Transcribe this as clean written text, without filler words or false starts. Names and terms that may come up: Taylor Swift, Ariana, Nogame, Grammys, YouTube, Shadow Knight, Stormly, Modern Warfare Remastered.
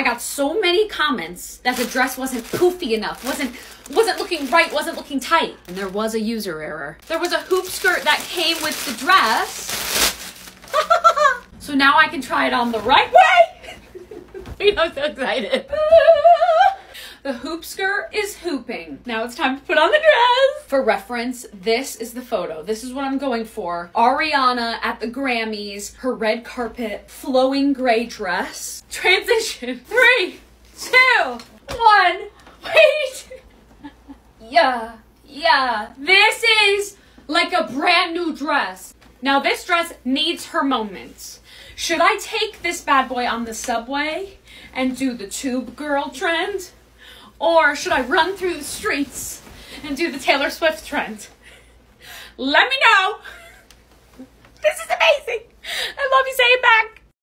I got so many comments that the dress wasn't poofy enough, wasn't looking right, wasn't looking tight. And there was a user error. There was a hoop skirt that came with the dress. So now I can try it on the right way. You know, I'm so excited. The hoop skirt is hooping. Now it's time to put on the dress. For reference, this is the photo. This is what I'm going for. Ariana at the Grammys, her red carpet, flowing gray dress. Transition. 3, 2, 1, wait. Yeah, yeah. This is like a brand new dress. Now this dress needs her moments. Should I take this bad boy on the subway and do the tube girl trend? Or should I run through the streets and do the Taylor Swift trend? Let me know. This is amazing. I love you. Say it back.